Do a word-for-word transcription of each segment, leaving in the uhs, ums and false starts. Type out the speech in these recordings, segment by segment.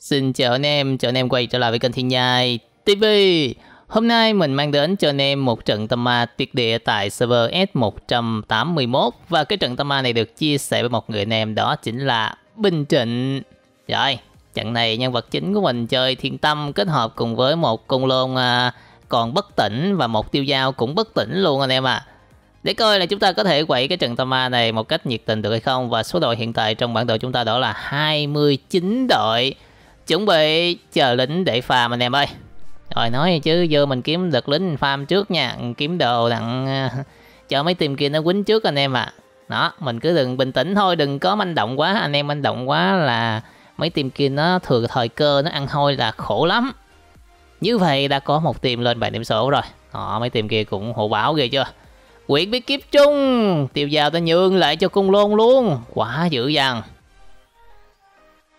Xin chào anh em, chào anh em quay trở lại với kênh Thiên Nhai ti vi. Hôm nay mình mang đến cho anh em một trận tâm ma tuyệt địa tại server S một tám mốt. Và cái trận tâm ma này được chia sẻ với một người anh em, đó chính là Bình Trịnh. Rồi, trận này nhân vật chính của mình chơi Thiên Tâm kết hợp cùng với một côn lôn còn bất tỉnh và một tiêu dao cũng bất tỉnh luôn anh em ạ. À. Để coi là chúng ta có thể quậy cái trận tâm ma này một cách nhiệt tình được hay không. Và số đội hiện tại trong bản đồ chúng ta đó là hai mươi chín đội. Chuẩn bị chờ lính để farm anh em ơi. Rồi nói chứ giờ mình kiếm được lính farm trước nha. Kiếm đồ đặng cho mấy team kia nó quýnh trước anh em ạ. À. Đó, mình cứ đừng bình tĩnh thôi. Đừng có manh động quá. Anh em manh động quá là mấy team kia nó thừa thời cơ, nó ăn hôi là khổ lắm. Như vậy đã có một team lên bảy điểm số rồi. Đó, mấy team kia cũng hộ báo ghê chưa. Quyện bí kíp chung. Tiêu dao ta nhường lại cho cung lôn luôn. Quá dữ dằn.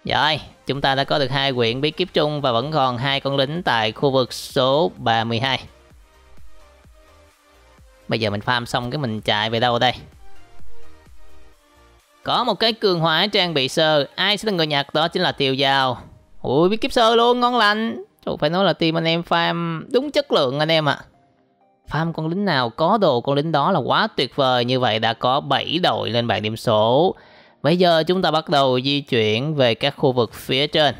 Rồi, chúng ta đã có được hai quyển bí kíp chung và vẫn còn hai con lính tại khu vực số ba mươi hai. Bây giờ mình farm xong cái mình chạy về đâu đây? Có một cái cường hóa trang bị sơ, ai sẽ là người nhặt, đó chính là tiêu dao. Ui, bí kíp sơ luôn, ngon lành. Trời, phải nói là team anh em farm đúng chất lượng anh em ạ. À. Farm con lính nào có đồ con lính đó là quá tuyệt vời. Như vậy đã có bảy đội lên bảng điểm số. Bây giờ chúng ta bắt đầu di chuyển về các khu vực phía trên.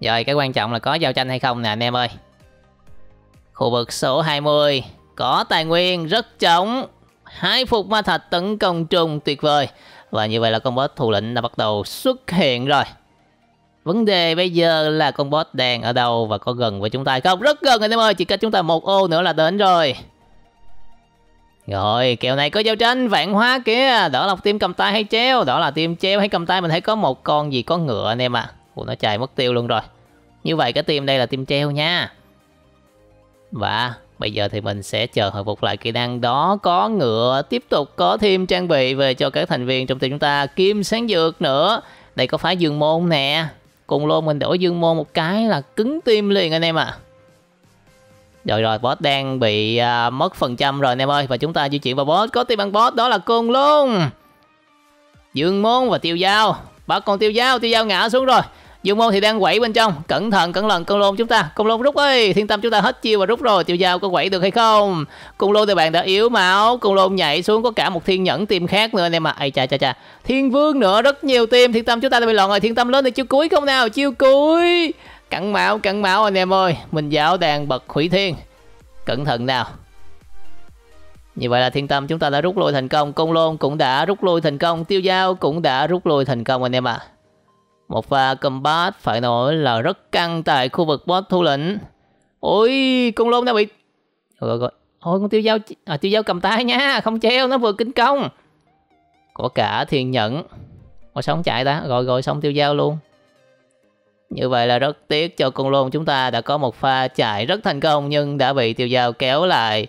Rồi cái quan trọng là có giao tranh hay không nè anh em ơi. Khu vực số hai mươi có tài nguyên rất trống. Hai phục ma thạch tấn công trùng tuyệt vời. Và như vậy là con boss thủ lĩnh đã bắt đầu xuất hiện rồi. Vấn đề bây giờ là con boss đang ở đâu và có gần với chúng ta hay không? Rất gần anh em ơi, chỉ cách chúng ta một ô nữa là đến rồi. Rồi, kèo này có giao tranh, vạn hóa kia. Đó là team cầm tay hay treo? Đó là team treo hay cầm tay, mình thấy có một con gì có ngựa anh em ạ. À. Ủa, nó chạy mất tiêu luôn rồi. Như vậy cái team đây là team treo nha. Và bây giờ thì mình sẽ chờ hồi phục lại kỹ năng đó. Có ngựa, tiếp tục có thêm trang bị về cho các thành viên trong team chúng ta. Kim sáng dược nữa. Đây có phái dương môn nè. Cùng luôn mình đổi dương môn một cái là cứng team liền anh em ạ. À. Rồi rồi, boss đang bị à, mất phần trăm rồi anh em ơi. Và chúng ta di chuyển vào boss. Có team ăn boss, đó là côn lôn, dương môn và tiêu dao. Bắt con tiêu dao, tiêu dao ngã xuống rồi. Dương môn thì đang quẩy bên trong. Cẩn thận, cẩn thận, côn lôn chúng ta. Côn lôn rút ơi, Thiên Tâm chúng ta hết chiêu và rút rồi. Tiêu dao có quẩy được hay không? Côn lôn thì bạn đã yếu máu. Côn lôn nhảy xuống, có cả một thiên nhẫn team khác nữa anh em ạ. Ây cha cha cha. Thiên vương nữa, rất nhiều team. Thiên Tâm chúng ta đã bị lọn rồi. Thiên Tâm lên thì chiêu cuối không nào, chiêu cuối. Cắn máu, cắn máu anh em ơi. Mình giáo đàn bật hủy thiên. Cẩn thận nào. Như vậy là Thiên Tâm chúng ta đã rút lui thành công. Côn lôn cũng đã rút lui thành công. Tiêu dao cũng đã rút lui thành công anh em ạ. À. Một pha combat phải nói là rất căng tại khu vực boss thủ lĩnh. Ôi, côn lôn đã bị... Rồi, rồi. Ôi, con tiêu dao... À, tiêu dao cầm tay nha. Không treo, nó vừa kính công. Có cả thiên nhẫn. Ôi, sống chạy ta. Rồi, rồi, xong tiêu dao luôn. Như vậy là rất tiếc cho côn lôn chúng ta đã có một pha chạy rất thành công nhưng đã bị tiêu dao kéo lại.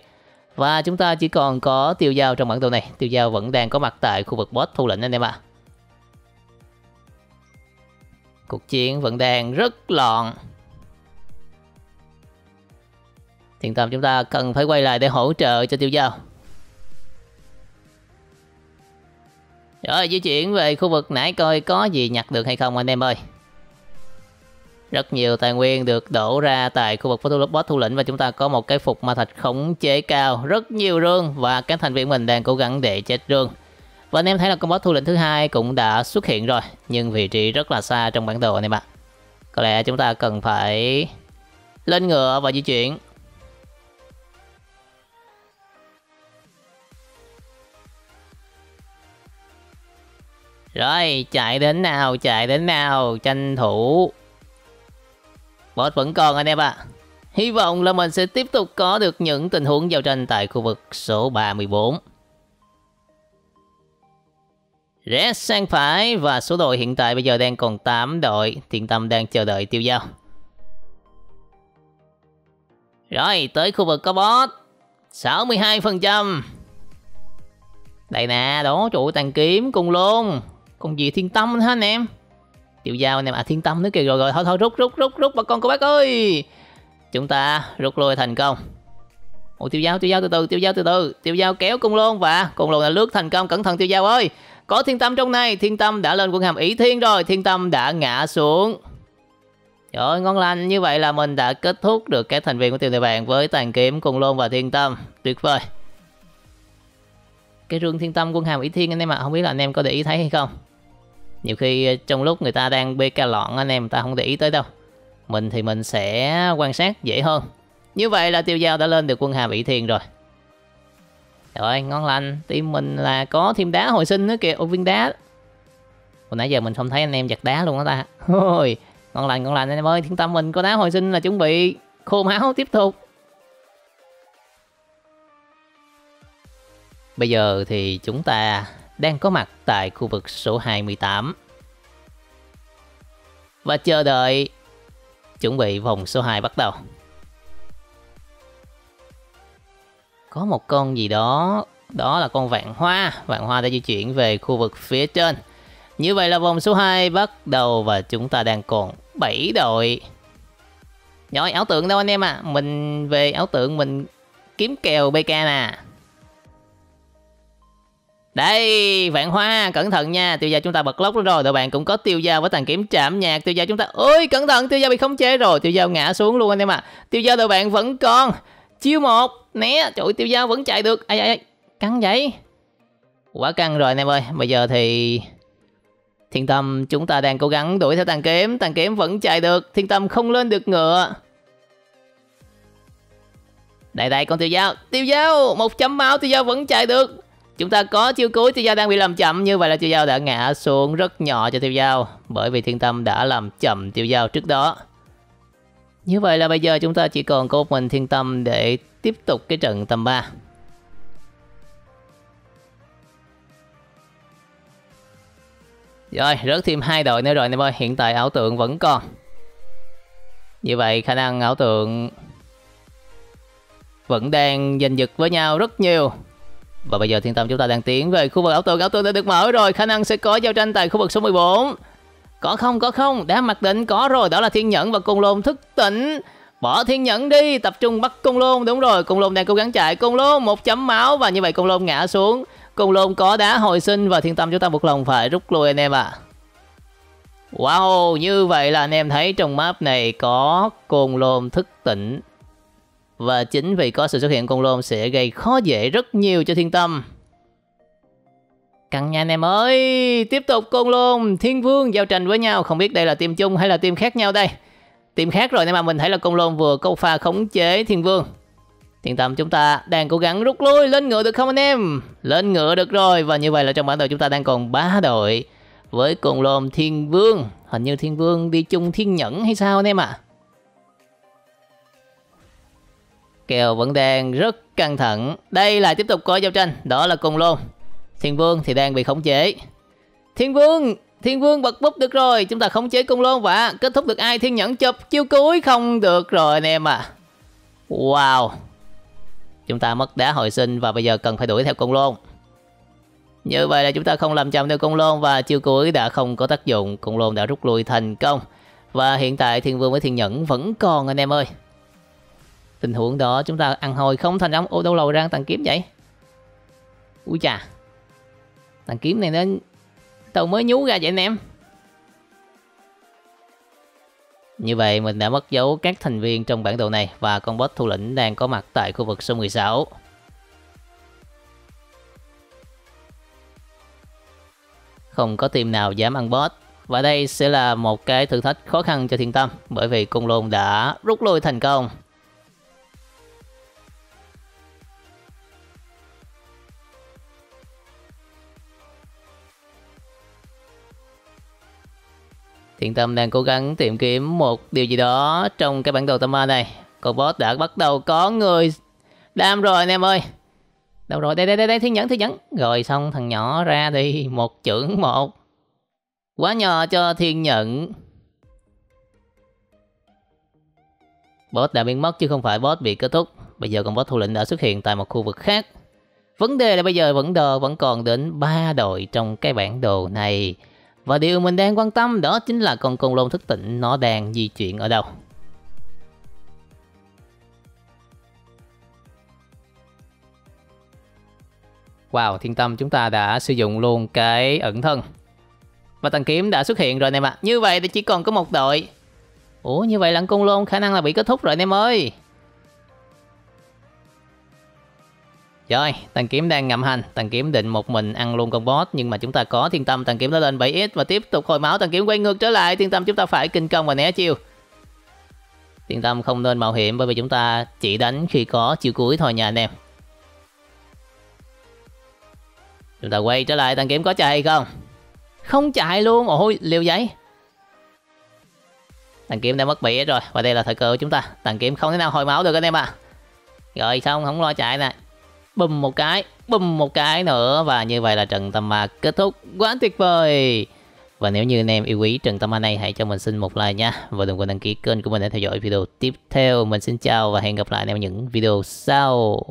Và chúng ta chỉ còn có tiêu dao trong bản đồ này. Tiêu dao vẫn đang có mặt tại khu vực boss thủ lĩnh anh em ạ. À. Cuộc chiến vẫn đang rất loạn. Thiên Tâm chúng ta cần phải quay lại để hỗ trợ cho tiêu dao. Rồi di chuyển về khu vực nãy coi có gì nhặt được hay không anh em ơi. Rất nhiều tài nguyên được đổ ra tại khu vực boss thủ lĩnh và chúng ta có một cái phục ma thạch khống chế cao. Rất nhiều rương và các thành viên mình đang cố gắng để chết rương. Và anh em thấy là con boss thủ lĩnh thứ hai cũng đã xuất hiện rồi. Nhưng vị trí rất là xa trong bản đồ này bạn. Có lẽ chúng ta cần phải lên ngựa và di chuyển. Rồi chạy đến nào, chạy đến nào, tranh thủ. Boss vẫn còn anh em ạ. À. Hy vọng là mình sẽ tiếp tục có được những tình huống giao tranh tại khu vực số ba mươi bốn. Rẽ sang phải và số đội hiện tại bây giờ đang còn tám đội. Thiên Tâm đang chờ đợi tiêu dao. Rồi tới khu vực có boss. sáu mươi hai phần trăm. Đây nè, đó trời ơi, tàn kiếm cùng luôn. Còn gì Thiên Tâm hả anh em? Tiêu dao anh em, à Thiên Tâm nữa kìa. Rồi rồi, thôi thôi rút rút rút rút bà con cô bác ơi. Chúng ta rút lui thành công. Ủa tiêu dao, tiêu dao từ từ, tiêu dao từ từ. Tiêu dao kéo cung lôn và cung lôn là lướt thành công. Cẩn thận tiêu dao ơi. Có Thiên Tâm trong này. Thiên Tâm đã lên quân hàm Ý Thiên rồi. Thiên Tâm đã ngã xuống. Trời ơi, ngon lành. Như vậy là mình đã kết thúc được các thành viên của Tiền Địa Bàn với Tàn Kiếm, Côn Lôn và Thiên Tâm. Tuyệt vời. Cái rương Thiên Tâm quân hàm Ý Thiên anh em ạ. Không biết là anh em có để ý thấy hay không. Nhiều khi trong lúc người ta đang bê ca lọn anh em ta không để ý tới đâu. Mình thì mình sẽ quan sát dễ hơn. Như vậy là Tiêu Dao đã lên được quân hàm Ý Thiên rồi. Trời ơi, ngon lành. Team mình là có thêm đá hồi sinh nữa kìa. Ô, viên đá. Hồi nãy giờ mình không thấy anh em giặt đá luôn đó ta. Ôi, ngon lành, ngon lành anh em ơi. Thiên Tâm mình có đá hồi sinh là chuẩn bị khô máu tiếp tục. Bây giờ thì chúng ta đang có mặt tại khu vực số hai mươi tám. Và chờ đợi chuẩn bị vòng số hai bắt đầu. Có một con gì đó, đó là con vạn hoa. Vạn hoa đã di chuyển về khu vực phía trên. Như vậy là vòng số hai bắt đầu và chúng ta đang còn bảy đội. Rồi, ảo tượng đâu anh em à? Mình về ảo tượng mình kiếm kèo bê ca nè. Đây, vạn hoa, cẩn thận nha. Tiêu Dao chúng ta bật lốc rồi, đội bạn cũng có Tiêu Dao với Tàn Kiếm chạm nhạc. Tiêu Dao chúng ta, ôi cẩn thận, Tiêu Dao bị khống chế rồi. Tiêu Dao ngã xuống luôn anh em ạ. Tiêu Dao đội bạn vẫn còn chiêu một, né, trời ơi, Tiêu Dao vẫn chạy được. Ai ai, căng vậy, quá căng rồi anh em ơi. Bây giờ thì Thiên Tâm chúng ta đang cố gắng đuổi theo Tàn Kiếm. Tàn Kiếm vẫn chạy được, Thiên Tâm không lên được ngựa. Đây đây, con Tiêu Dao, Tiêu Dao một chấm máu, Tiêu Dao vẫn chạy được. Chúng ta có chiêu cuối, Tiêu Dao đang bị làm chậm. Như vậy là Tiêu Dao đã ngã xuống rất nhỏ cho Tiêu Dao, bởi vì Thiên Tâm đã làm chậm Tiêu Dao trước đó. Như vậy là bây giờ chúng ta chỉ còn có một mình Thiên Tâm để tiếp tục cái trận tầm ba. Rồi, rớt thêm hai đội nữa rồi anh em ơi. Hiện tại ảo tượng vẫn còn. Như vậy khả năng ảo tượng vẫn đang giành giật với nhau rất nhiều. Và bây giờ Thiên Tâm chúng ta đang tiến về khu vực ảo tượng. Ảo tượng đã được mở rồi. Khả năng sẽ có giao tranh tại khu vực số mười bốn. Có không, có không, đã mặc định có rồi. Đó là Thiên Nhẫn và Côn Lôn thức tỉnh. Bỏ Thiên Nhẫn đi, tập trung bắt Côn Lôn. Đúng rồi, Côn Lôn đang cố gắng chạy. Côn Lôn một chấm máu và như vậy Côn Lôn ngã xuống. Côn Lôn có đá hồi sinh và Thiên Tâm chúng ta buộc lòng phải rút lui anh em ạ. À. Wow, như vậy là anh em thấy trong map này có Côn Lôn thức tỉnh. Và chính vì có sự xuất hiện Côn Lôn sẽ gây khó dễ rất nhiều cho Thiên Tâm. Căng nha anh em ơi. Tiếp tục Côn Lôn, Thiên Vương giao tranh với nhau. Không biết đây là team chung hay là team khác nhau đây. Team khác rồi nhưng mà mình thấy là Côn Lôn vừa câu pha khống chế Thiên Vương. Thiên Tâm chúng ta đang cố gắng rút lui. Lên ngựa được không anh em? Lên ngựa được rồi. Và như vậy là trong bản đồ chúng ta đang còn ba đội. Với Côn Lôn, Thiên Vương. Hình như Thiên Vương đi chung Thiên Nhẫn hay sao anh em ạ? À? Kèo vẫn đang rất căng thẳng. Đây là tiếp tục có giao tranh. Đó là Côn Lôn. Thiên Vương thì đang bị khống chế. Thiên Vương, Thiên Vương bật búp được rồi. Chúng ta khống chế Côn Lôn và kết thúc được ai? Thiên Nhẫn chụp chiêu cuối không được rồi anh em à. Wow. Chúng ta mất đá hồi sinh và bây giờ cần phải đuổi theo Côn Lôn. Như vậy là chúng ta không làm chậm theo Côn Lôn và chiêu cuối đã không có tác dụng. Côn Lôn đã rút lui thành công. Và hiện tại Thiên Vương với Thiên Nhẫn vẫn còn anh em ơi. Tình huống đó chúng ta ăn hồi không thành công. Ô, đâu lòi ra Tàn Kiếm vậy? Ui chà. Tàn Kiếm này nên tao mới nhú ra vậy anh em. Như vậy mình đã mất dấu các thành viên trong bản đồ này. Và con boss thủ lĩnh đang có mặt tại khu vực số mười sáu. Không có team nào dám ăn boss. Và đây sẽ là một cái thử thách khó khăn cho Thiên Tâm. Bởi vì Côn Lôn đã rút lui thành công. Thiên Tâm đang cố gắng tìm kiếm một điều gì đó trong cái bản đồ tâm ma này. Con boss đã bắt đầu có người đam rồi anh em ơi. Đâu rồi? Đây đây đây đây, Thiên Nhẫn, Thiên Nhẫn. Rồi xong thằng nhỏ ra đi, một chưởng một. Quá nhỏ cho Thiên Nhẫn. Boss đã biến mất chứ không phải boss bị kết thúc. Bây giờ con boss thủ lĩnh đã xuất hiện tại một khu vực khác. Vấn đề là bây giờ vẫn đờ vẫn còn đến ba đội trong cái bản đồ này. Và điều mình đang quan tâm đó chính là con Côn Lôn thức tỉnh nó đang di chuyển ở đâu. Wow, Thiên Tâm chúng ta đã sử dụng luôn cái ẩn thân. Và tàng kiếm đã xuất hiện rồi anh em ạ. À. Như vậy thì chỉ còn có một đội. Ủa, như vậy lặn cung lôn khả năng là bị kết thúc rồi anh em ơi. Rồi, tàng kiếm đang ngậm hành. Tàng kiếm định một mình ăn luôn con boss. Nhưng mà chúng ta có Thiên Tâm, tàng kiếm nó lên bảy x và tiếp tục hồi máu. Tàng kiếm quay ngược trở lại. Thiên Tâm chúng ta phải kinh công và né chiêu. Thiên Tâm không nên mạo hiểm bởi vì chúng ta chỉ đánh khi có chiêu cuối thôi nha anh em. Chúng ta quay trở lại, tàng kiếm có chạy hay không? Không chạy luôn, ôi liều giấy. Tàng kiếm đã mất bị rồi và đây là thời cơ của chúng ta. Tàng kiếm không thể nào hồi máu được anh em à. Rồi xong, không lo chạy nè. Bùm một cái, bùm một cái nữa và như vậy là trận tâm ma kết thúc. Quá tuyệt vời. Và nếu như anh em yêu quý trận tâm ma này, hãy cho mình xin một like nha. Và đừng quên đăng ký kênh của mình để theo dõi video tiếp theo. Mình xin chào và hẹn gặp lại anh em những video sau.